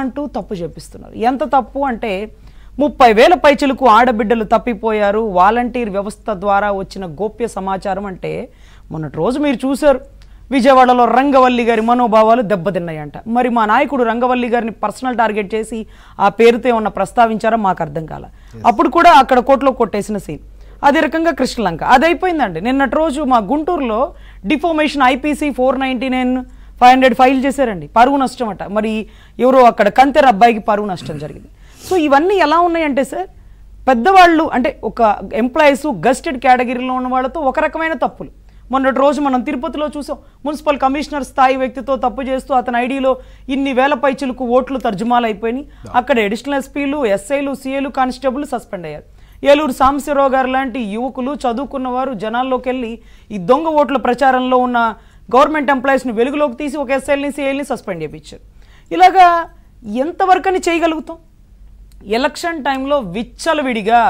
అంటూ తప్పు చేపిస్తున్నారు. ఎంత తప్పు అంటే 30,000 పైచలకు ఆడబిడ్డలు తప్పిపోయారు వాలంటీర్ వ్యవస్థ ద్వారా వచ్చిన గోప్య సమాచారం అంటే మొన్నటి రోజు మీరు చూశారు విజయవాడలో రంగవల్లి గారి మనోభావాలు దెబ్బతిన్నాయంట. మరి మా నాయకుడు రంగవల్లి గారిని పర్సనల్ టార్గెట్ చేసి ఆ పేరుతో ఏమన్నా ప్రస్తావించారో మాకు అర్థం కాల. అప్పుడు కూడా అక్కడ కోర్టులో కొట్టేసిన సీన్ అదే రకంగా కృష్ణలంక అదైపోయిందండి. నిన్నటి రోజు మా గుంటూరులో డిఫార్మేషన్ IPC 499/500 ఫైల్ చేశారండి. పరువు నష్టం అట. మరి ఎవరో అక్కడ కంతెర అబ్బాయికి పరువు నష్టం జరిగింది. సో ఇవన్నీ ఎలా ఉన్నాయంటే సార్ పెద్దవాళ్ళు అంటే ఒక ఎంప్లాయీస్ గస్టెడ్ కేటగిరీలో ఉన్న వాళ్ళతో ఒక రకమైన తప్పులు. మొన్నటి రోజు మనం తిరుపతిలో చూసాం మున్సిపల్ కమిషనర్ స్థాయి వ్యక్తితో తప్పు చేస్తూ అతని ఐడీలో ఇన్ని వేల పైచులకు ఓట్లు తర్జుమాలు అయిపోయినాయి. అక్కడ అడిషనల్ ఎస్పీలు SIలు CAలు కానిస్టేబుల్ సస్పెండ్ అయ్యారు. ఏలూరు సాంబశివరావు గారు లాంటి యువకులు చదువుకున్నవారు జనాల్లోకి వెళ్ళి ఈ దొంగ ఓట్ల ప్రచారంలో ఉన్న గవర్నమెంట్ ఎంప్లాయీస్ని వెలుగులోకి తీసి ఒక SIని CAని సస్పెండ్ చేయించారు. ఇలాగా ఎంతవరకని చేయగలుగుతాం? ఎలక్షన్ టైంలో విచ్చలవిడిగా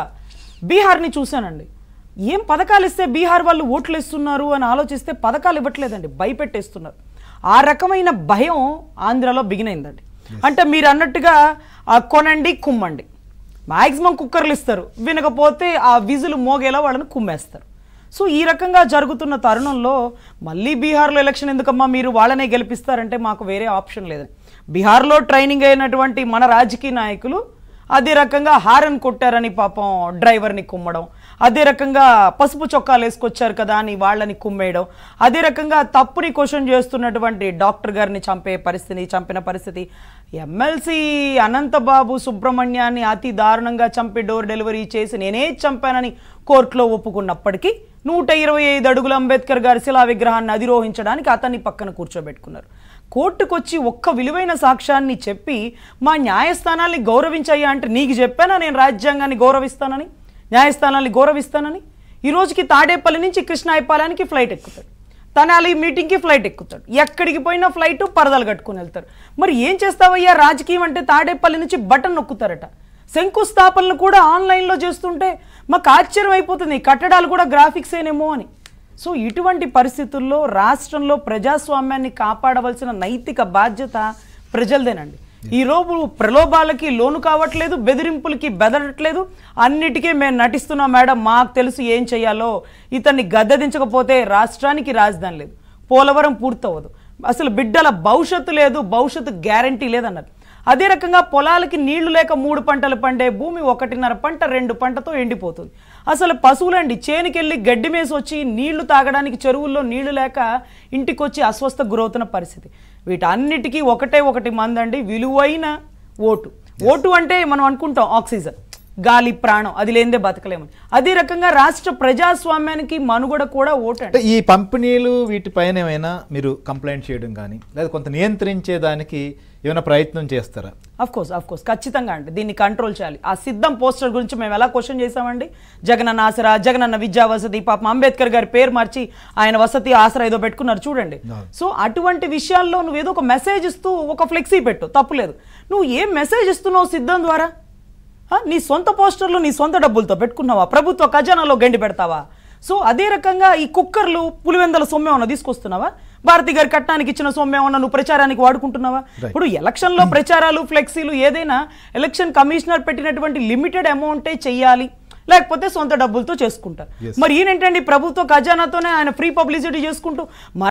బీహార్ని చూశానండి. ఏం పథకాలు ఇస్తే బీహార్ వాళ్ళు ఓట్లు ఇస్తున్నారు అని ఆలోచిస్తే పథకాలు ఇవ్వట్లేదండి, భయపెట్టేస్తున్నారు. ఆ రకమైన భయం ఆంధ్రాలో బిగిన్ అయిందండి. అంటే మీరు అన్నట్టుగా కొనండి కుమ్మండి మ్యాక్సిమం కుక్కర్లు ఇస్తారు, వినకపోతే ఆ విజులు మోగేలా వాళ్ళని కుమ్మేస్తారు. సో ఈ రకంగా జరుగుతున్న తరుణంలో మళ్ళీ బీహార్లో ఎలక్షన్ ఎందుకమ్మా మీరు వాళ్ళనే గెలిపిస్తారంటే మాకు వేరే ఆప్షన్ లేదని బీహార్లో ట్రైనింగ్ అయినటువంటి మన రాజకీయ నాయకులు అదే రకంగా హారన్ కొట్టారని పాపం డ్రైవర్ని కుమ్మడం, అదే రకంగా పసుపు చొక్కాలు వేసుకొచ్చారు కదా అని వాళ్ళని కుమ్మేయడం, అదే రకంగా తప్పుని క్వశ్చన్ చేస్తున్నటువంటి డాక్టర్ గారిని చంపిన పరిస్థితి MLC అనంతబాబు సుబ్రహ్మణ్యాన్ని అతి దారుణంగా చంపి డోర్ డెలివరీ చేసి నేనే చంపానని కోర్టులో ఒప్పుకున్నప్పటికీ 125 అడుగుల అంబేద్కర్ గారి శిలా విగ్రహాన్ని అధిరోహించడానికి అతన్ని పక్కన కూర్చోబెట్టుకున్నారు. కోర్టుకొచ్చి ఒక్క విలువైన సాక్ష్యాన్ని చెప్పి మా న్యాయస్థానాన్ని గౌరవించయ్యా అంటే నీకు చెప్పానా నేను రాజ్యాంగాన్ని గౌరవిస్తానని న్యాయస్థానాన్ని గౌరవిస్తానని? ఈరోజుకి తాడేపల్లి నుంచి కృష్ణాయపాలానికి ఫ్లైట్ ఎక్కుతాడు, తనాలి మీటింగ్కి ఫ్లైట్ ఎక్కుతాడు, ఎక్కడికి పోయినా ఫ్లైట్ పరదలు కట్టుకుని వెళ్తారు. మరి ఏం చేస్తావయ్యా రాజకీయం అంటే తాడేపల్లి నుంచి బటన్ నొక్కుతారట. శంకుస్థాపనలు కూడా ఆన్లైన్లో చేస్తుంటే మాకు ఆశ్చర్యం అయిపోతుంది, కట్టడాలు కూడా గ్రాఫిక్సేనేమో అని. సో ఇటువంటి పరిస్థితుల్లో రాష్ట్రంలో ప్రజాస్వామ్యాన్ని కాపాడవలసిన నైతిక బాధ్యత ప్రజలదేనండి. ఈరోజు ప్రలోభాలకి లోను కావట్లేదు, బెదిరింపులకి బెదరట్లేదు, అన్నిటికీ మేము నటిస్తున్నాం మేడం మాకు తెలుసు ఏం చేయాలో, ఇతన్ని గద్దదించకపోతే రాష్ట్రానికి రాజధాని లేదు, పోలవరం పూర్తవ్వదు, అసలు బిడ్డల భవిష్యత్తు లేదు, భవిష్యత్తు గ్యారంటీ లేదన్నారు. అదే రకంగా పొలాలకి నీళ్లు లేక 3 పంటలు పండే భూమి 1.5 పంట 2 పంటతో ఎండిపోతుంది. అసలు పశువులండి చేనుకెళ్ళి గడ్డి మేసి వచ్చి నీళ్లు తాగడానికి చెరువుల్లో నీళ్లు లేక ఇంటికొచ్చి అస్వస్థ గురవుతున్న పరిస్థితి. వీటన్నిటికీ ఒకటి మందండి విలువైన ఓటు. ఓటు అంటే మనం అనుకుంటాం ఆక్సిజన్ గాలి ప్రాణం, అది లేనిదే బతకలేమని. అదే రకంగా రాష్ట్ర ప్రజాస్వామ్యానికి మనుగడ కూడా ఓటు అంటే. ఈ పంపిణీలు వీటిపైన ఏమైనా మీరు కంప్లైంట్ చేయడం కానీ లేదా కొంత నియంత్రించేదానికి ఏమైనా ప్రయత్నం చేస్తారా? అఫ్కోర్స్ ఖచ్చితంగా అండి. దీన్ని కంట్రోల్ చేయాలి. ఆ సిద్ధం పోస్టర్ గురించి మేము ఎలా క్వశ్చన్ చేసామండి. జగనన్న ఆసరా, జగనన్న విద్యా వసతి, పాపం అంబేద్కర్ గారి పేరు మార్చి ఆయన వసతి ఆసరా ఏదో పెట్టుకున్నారు చూడండి. సో అటువంటి విషయాల్లో నువ్వేదో ఒక మెసేజ్ ఇస్తూ ఒక ఫ్లెక్సీ పెట్టు తప్పులేదు. నువ్వు ఏం మెసేజ్ ఇస్తున్నావు సిద్ధం ద్వారా? నీ సొంత పోస్టర్లు నీ సొంత డబ్బులతో పెట్టుకున్నావా? ప్రభుత్వ ఖజానాలో గండి పెడతావా? సో అదే రకంగా ఈ కుక్కర్లు పులివెందల సొమ్మేమన్నా తీసుకొస్తున్నావా? భారతి గారి కట్నానికి ఇచ్చిన సొమ్మేమన్నా నువ్వు ప్రచారానికి వాడుకుంటున్నావా? ఇప్పుడు ఎలక్షన్లో ప్రచారాలు ఫ్లెక్సీలు ఏదైనా ఎలక్షన్ కమిషనర్ పెట్టినటువంటి లిమిటెడ్ అమౌంటే చెయ్యాలి, లేకపోతే సొంత డబ్బులతో చేసుకుంటారు. మరి ఈయనేంటండి ప్రభుత్వ ఖజానాతోనే ఆయన ఫ్రీ పబ్లిసిటీ చేసుకుంటూ